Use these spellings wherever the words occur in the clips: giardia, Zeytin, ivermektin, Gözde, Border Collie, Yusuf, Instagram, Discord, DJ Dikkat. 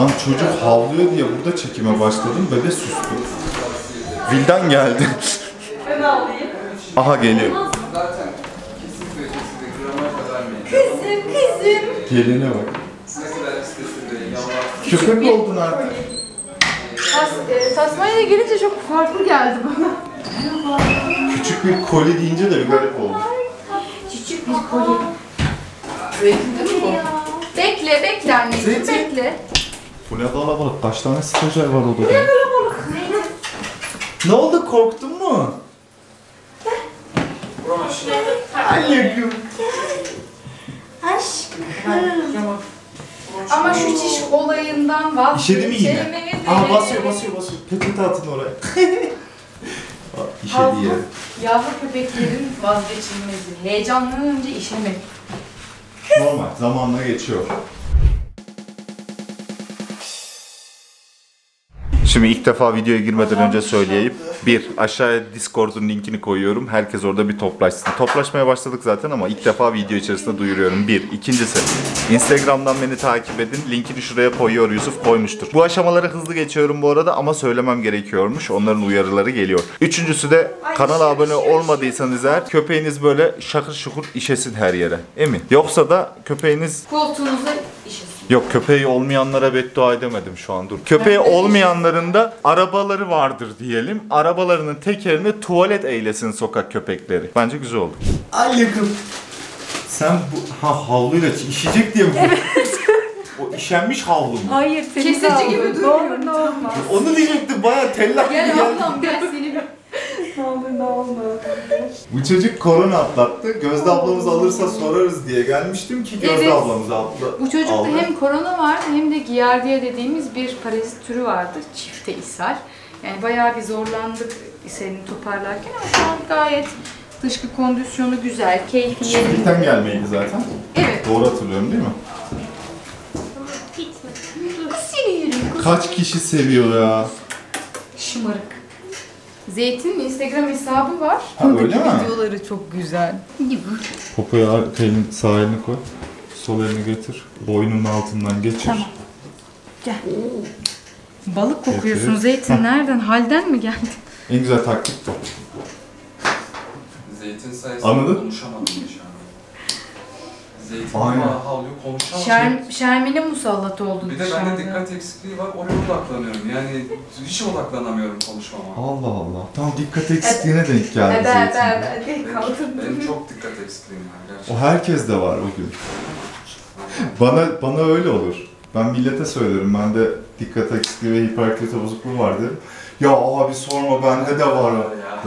Lan çocuk havlıyor diye burada çekime başladım. Bebe sustu. Vildan geldi. Ben havlayayım. Aha geliyor. Kızım. Geline bak. Köpek mi oldun artık? Tasmanya'ya gelince çok farklı geldi bana. Küçük bir koli deyince de bir garip oldu. Küçük bir koli. Zeytin değil mi bu? Bekle, bekle anneciğim, bekle. Bu ne kalabalık, kaç tane stajyer var odada? Bu ne kalabalık? Ne oldu, korktun mu? Anneciğim. Aşkım. Ama şu çiş olayından vazgeçemedim. İşedi mi yine? Aa basıyor. Peçete atın oraya. İşedi ya. Yavru köpeklerin vazgeçilmezi. Heyecanlanınca işemek. Normal, zamanla geçiyor. Şimdi ilk defa videoya girmeden önce söyleyeyim. Bir, aşağıya Discord'un linkini koyuyorum. Herkes orada bir toplaşsın. Toplaşmaya başladık zaten ama ilk defa video içerisinde duyuruyorum. Bir. İkincisi, Instagram'dan beni takip edin. Linkini şuraya koyuyor, Yusuf koymuştur. Bu aşamalara hızlı geçiyorum bu arada ama söylemem gerekiyormuş. Onların uyarıları geliyor. Üçüncüsü de kanala abone olmadıysanız eğer köpeğiniz böyle şakır şukur işesin her yere. Emin. Yoksa da köpeğiniz... Koltuğunuza işesin. Yok, köpeği olmayanlara beddua edemedim şu an, dur. Köpeği olmayanların da arabaları vardır diyelim. Arabalarının tekerine tuvalet eylesin sokak köpekleri. Bence güzel oldu. Ay yakın. Sen bu havluyla işecek diye mi? Evet. O işenmiş havlu mu? Hayır, kesici gibi duruyor. Ne olmaz. Onu diyecektim, bayağı tellak gibi geldi. Gel ablam, gel seni. Ne olur ne olmadı. Bu çocuk korona atlattı. Gözde ablamız alırsa sorarız diye gelmiştim ki Gözde evet, ablamız aldı. Bu çocukta hem korona vardı hem de giardia dediğimiz bir parazit türü vardı. Çifte ishal. Yani bayağı bir zorlandık ishalini toparlarken ama şu an gayet dışkı kondisyonu güzel, keyifli yerinde. Çiftlikten gelmeydi zaten. Evet. Doğru hatırlıyorum değil mi? Kaç kişi seviyor ya? Şımarık. Zeytin'in Instagram hesabı var. Ha, öyle mi? Videoları çok güzel. Popoya elin sağ elini koy. Sol elini getir. Boynunun altından geçir. Tamam. Gel. Oo. Balık kokuyorsun Zeytin. Heh. Nereden? Halden mi geldi? En güzel taktik bu. Zeytin sayesinde konuşamadım inşallah. Zeytin'in havluyu konuşamadım. Şermin'e musallat oldu. Bir de bende dikkat eksikliği var, oraya odaklanıyorum. Yani hiç odaklanamıyorum konuşmama. Allah Allah. Tam dikkat eksikliğine denk geldi Zeytin'in. Benim çok dikkat eksikliğim var gerçekten. O herkeste var o gün. Bana öyle olur. Ben millete söylerim, bende dikkat eksikliği ve hiperaktivite bozukluğu var derim. Ya abi sorma, bende de var.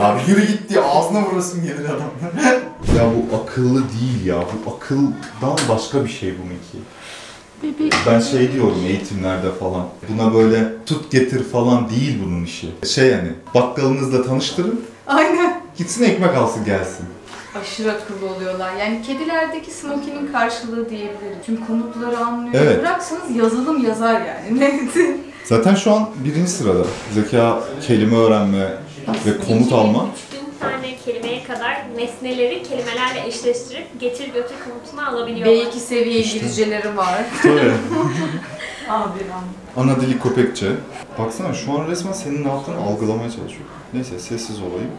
Lan yürü git diye ağzına vurasın gelir adamlar. Ya bu akıllı değil ya, bu akıldan başka bir şey bununki. Ben şey diyorum eğitimlerde falan, buna böyle tut getir falan değil bunun işi. Şey yani, bakkalınızla tanıştırın, aynen, gitsin ekmek alsın gelsin. Aşırı akıllı oluyorlar. Yani kedilerdeki smokinin karşılığı diyebilirim. Çünkü komutları anlıyor. Evet. Bıraksanız yazılım yazar yani. Neydi? Zaten şu an birinci sırada. Zeka, kelime öğrenme ve komut alma. 3000 tane kelimeye kadar nesneleri kelimelerle eşleştirip getir götür komutunu alabiliyorlar. B2 seviye İngilizceleri var. Tabii. Abi ana dili Köpekçe. Baksana şu an resmen senin altını algılamaya çalışıyor. Neyse sessiz olayım.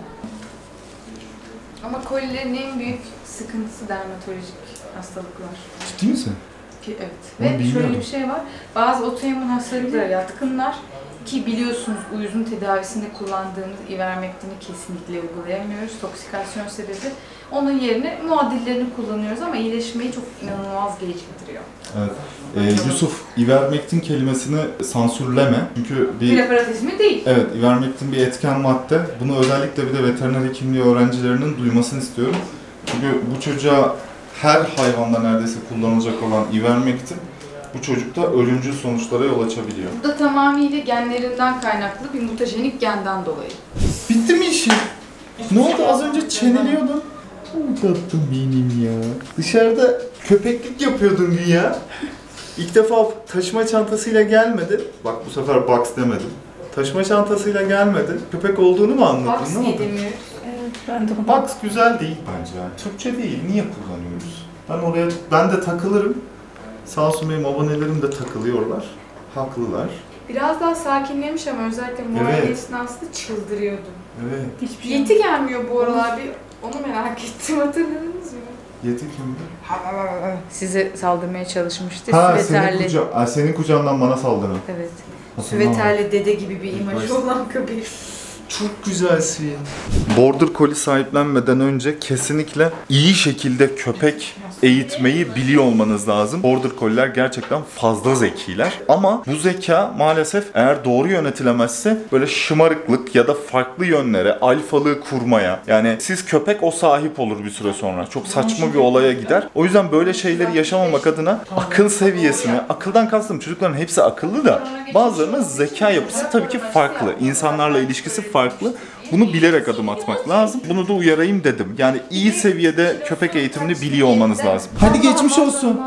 Ama kolilerin en büyük sıkıntısı dermatolojik hastalıklar. Ciddi misin? Ki, evet. Onu ve şöyle bir şey var, bazı otoimmün hastalıklar ya tıkınlar ki biliyorsunuz uyuzun tedavisinde kullandığımız ivermektini kesinlikle uygulayamıyoruz. Toksikasyon sebebi. Onun yerine muadillerini kullanıyoruz ama iyileşmeyi çok inanılmaz geciktiriyor. Evet. Yusuf, ivermektin kelimesini sansürleme. Çünkü bir preparat ismi değil. Evet, ivermektin bir etken madde. Bunu özellikle bir de veteriner hekimliği öğrencilerinin duymasını istiyorum. Çünkü bu çocuğa her hayvanda neredeyse kullanılacak olan ivermektin bu çocukta ölümcül sonuçlara yol açabiliyor. Bu da tamamıyla genlerinden kaynaklı bir mutajenik genden dolayı. Bitti mi işi? Ne oldu? Az önce çeneliyordun. Çok tatlı benim ya. Dışarıda köpeklik yapıyordun ya. İlk defa taşıma çantasıyla gelmedi. Bak bu sefer box demedim. Taşıma çantasıyla gelmedi. Köpek olduğunu mu anladın? Box ne oldu? Evet, ben de box güzel değil bence. Türkçe değil. Niye kullanıyoruz? Ben de takılırım. Sağolsun benim abonelerim de takılıyorlar. haklılar. Biraz daha sakinlemiş ama özellikle moral esnasında çıldırıyordum. Evet. Hiçbir şey Yeti gelmiyor bu aralar, bir onu merak ettim, hatırladınız mı? Yeti kimdi? Size saldırmaya çalışmıştı. Ha, senin kucağından bana saldırın. Evet. Süveterli dede gibi bir imaj olan köpek. Çok güzelsin. Border Collie sahiplenmeden önce kesinlikle iyi şekilde köpek eğitmeyi biliyor olmanız lazım. Border Collie'ler gerçekten fazla zekiler. Ama bu zeka maalesef eğer doğru yönetilemezse böyle şımarıklık ya da farklı yönlere, alfalığı kurmaya, yani siz köpek o sahip olur bir süre sonra. Çok saçma bir olaya gider. O yüzden böyle şeyleri yaşamamak adına akıl seviyesini, akıldan kastım çocukların hepsi akıllı da bazılarının zeka yapısı tabii ki farklı. İnsanlarla ilişkisi farklı. Bunu bilerek adım atmak lazım. Bunu da uyarayım dedim. Yani iyi seviyede köpek eğitimini biliyor olmanız lazım. Hadi geçmiş olsun.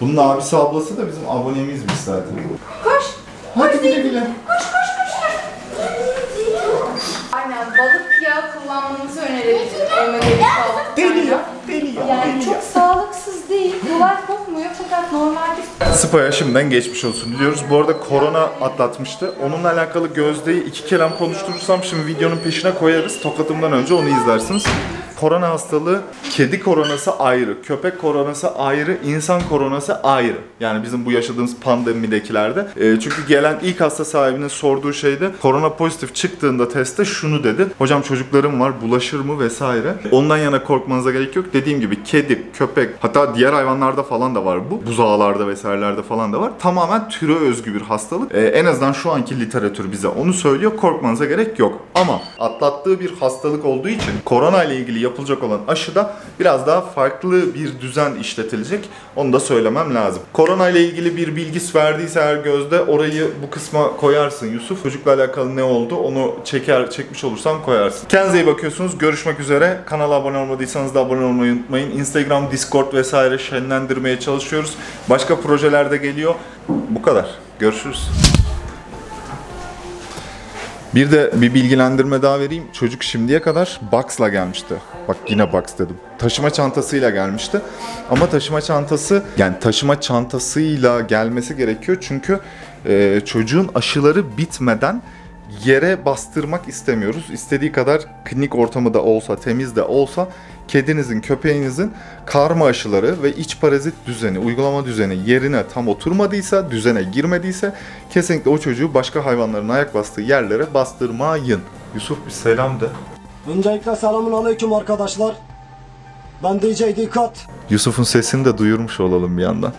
Bunun abisi ablası da bizim abonemizmiş zaten. Koş. Hadi güle güle. Koş koş koş. Aynen, balık yağı kullanmanızı önerebilirim. Yani çok sağlıksız değil. Dolar kokmuyor fakat normalde. Spa'ya şimdiden geçmiş olsun diyoruz. Bu arada korona atlatmıştı. Onunla alakalı Gözde'yi iki kelam konuşturursam şimdi videonun peşine koyarız. Tokatımdan önce onu izlersiniz. Korona hastalığı, kedi koronası ayrı, köpek koronası ayrı, insan koronası ayrı. Yani bizim bu yaşadığımız pandemidekilerde. Çünkü gelen ilk hasta sahibinin sorduğu şeyde korona pozitif çıktığında testte şunu dedi. Hocam çocuklarım var, bulaşır mı vesaire. Ondan yana korkmanıza gerek yok. Dediğim gibi kedi, köpek, hatta diğer hayvanlarda falan da var bu. Buzağlarda vesairelerde falan da var. Tamamen türe özgü bir hastalık. En azından şu anki literatür bize onu söylüyor. Korkmanıza gerek yok. Ama atlattığı bir hastalık olduğu için korona ile ilgili yapılacak olan aşıda biraz daha farklı bir düzen işletilecek. Onu da söylemem lazım. Korona ile ilgili bir bilgi verdiyse eğer Gözde, orayı bu kısma koyarsın Yusuf. Çocukla alakalı ne oldu onu çekmiş olursam koyarsın. Kendinize iyi bakıyorsunuz. Görüşmek üzere. Kanala abone olmadıysanız da abone olmayı unutmayın. Instagram, Discord vesaire şenlendirmeye çalışıyoruz. Başka projeler de geliyor. Bu kadar. Görüşürüz. Bir de bir bilgilendirme daha vereyim. Çocuk şimdiye kadar box'la gelmişti. Bak yine box dedim. Taşıma çantasıyla gelmişti. Ama taşıma çantası, yani taşıma çantasıyla gelmesi gerekiyor. Çünkü çocuğun aşıları bitmeden yere bastırmak istemiyoruz. İstediği kadar klinik ortamı da olsa, temiz de olsa kedinizin, köpeğinizin karma aşıları ve iç parazit düzeni, uygulama düzeni yerine tam oturmadıysa, düzene girmediyse kesinlikle o çocuğu başka hayvanların ayak bastığı yerlere bastırmayın. Yusuf bir selam de. Öncelikle selamünaleyküm arkadaşlar. Ben DJ Dikkat. Yusuf'un sesini de duyurmuş olalım bir yandan.